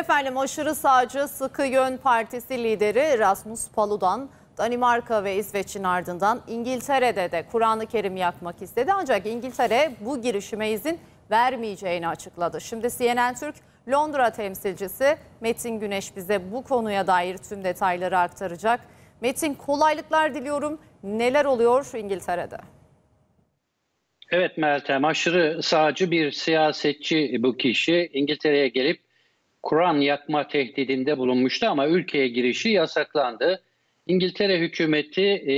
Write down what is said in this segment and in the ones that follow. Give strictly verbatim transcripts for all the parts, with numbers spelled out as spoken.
Efendim aşırı sağcı Sıkı Yön Partisi lideri Rasmus Paludan, Danimarka ve İsveç'in ardından İngiltere'de de Kur'an-ı Kerim yakmak istedi. Ancak İngiltere bu girişime izin vermeyeceğini açıkladı. Şimdi C N N Türk Londra temsilcisi Metin Güneş bize bu konuya dair tüm detayları aktaracak. Metin, kolaylıklar diliyorum. Neler oluyor İngiltere'de? Evet Meltem, aşırı sağcı bir siyasetçi bu kişi. İngiltere'ye gelip Kur'an yakma tehdidinde bulunmuştu ama ülkeye girişi yasaklandı. İngiltere hükümeti e,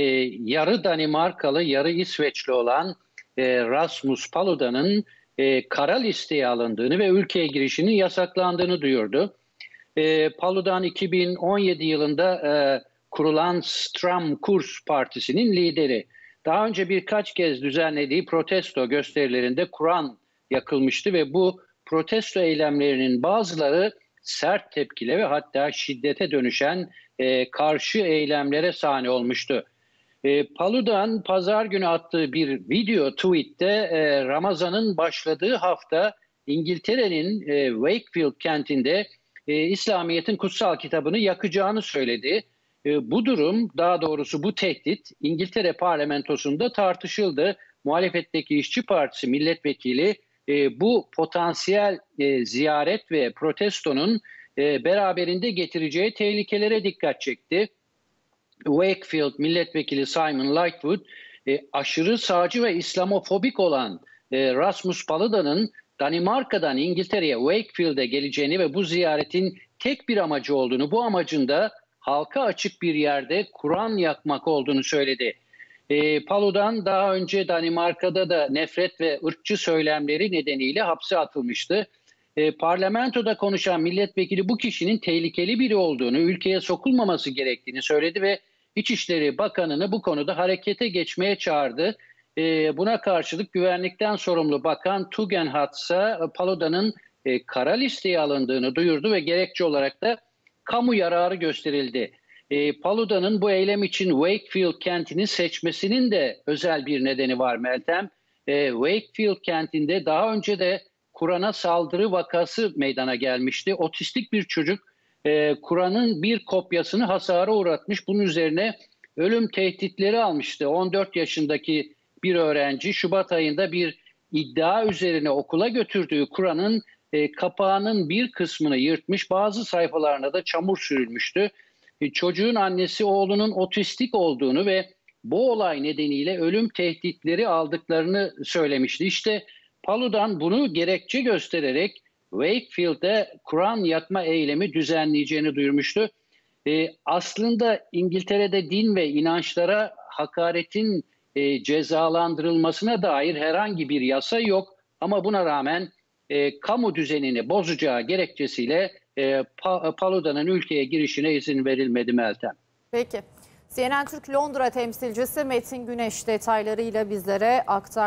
yarı Danimarkalı, yarı İsveçli olan e, Rasmus Paludan'ın e, kara listeye alındığını ve ülkeye girişinin yasaklandığını duyurdu. E, Paludan iki bin on yedi yılında e, kurulan Stram Kurs Partisi'nin lideri. Daha önce birkaç kez düzenlediği protesto gösterilerinde Kur'an yakılmıştı ve bu protesto eylemlerinin bazıları sert tepkile ve hatta şiddete dönüşen e, karşı eylemlere sahne olmuştu. E, Paludan pazar günü attığı bir video tweette e, Ramazan'ın başladığı hafta İngiltere'nin e, Wakefield kentinde e, İslamiyet'in kutsal kitabını yakacağını söyledi. E, bu durum, daha doğrusu bu tehdit İngiltere parlamentosunda tartışıldı. Muhalefetteki İşçi Partisi milletvekili E, bu potansiyel e, ziyaret ve protestonun e, beraberinde getireceği tehlikelere dikkat çekti. Wakefield milletvekili Simon Lightwood, e, aşırı sağcı ve İslamofobik olan e, Rasmus Paludan'ın Danimarka'dan İngiltere'ye Wakefield'e geleceğini ve bu ziyaretin tek bir amacı olduğunu, bu amacın da halka açık bir yerde Kur'an yakmak olduğunu söyledi. E, Paludan daha önce Danimarka'da da nefret ve ırkçı söylemleri nedeniyle hapse atılmıştı. E, parlamentoda konuşan milletvekili bu kişinin tehlikeli biri olduğunu, ülkeye sokulmaması gerektiğini söyledi ve İçişleri Bakanı'nı bu konuda harekete geçmeye çağırdı. E, buna karşılık güvenlikten sorumlu Bakan Tugendhat ise Paludan'ın e, kara listeye alındığını duyurdu ve gerekçe olarak da kamu yararı gösterildi. E, Paludan'ın bu eylem için Wakefield kentini seçmesinin de özel bir nedeni var Meltem. E, Wakefield kentinde daha önce de Kur'an'a saldırı vakası meydana gelmişti. Otistik bir çocuk e, Kur'an'ın bir kopyasını hasara uğratmış. Bunun üzerine ölüm tehditleri almıştı. on dört yaşındaki bir öğrenci Şubat ayında bir iddia üzerine okula götürdüğü Kur'an'ın e, kapağının bir kısmını yırtmış. Bazı sayfalarına da çamur sürülmüştü. Çocuğun annesi oğlunun otistik olduğunu ve bu olay nedeniyle ölüm tehditleri aldıklarını söylemişti. İşte Paludan bunu gerekçe göstererek Wakefield'de Kur'an yakma eylemi düzenleyeceğini duyurmuştu. Ee, aslında İngiltere'de din ve inançlara hakaretin e, cezalandırılmasına dair herhangi bir yasa yok. Ama buna rağmen e, kamu düzenini bozacağı gerekçesiyle Paludan'ın ülkeye girişine izin verilmedi Meltem. Peki. C N N Türk Londra temsilcisi Metin Güneş detaylarıyla bizlere aktardı.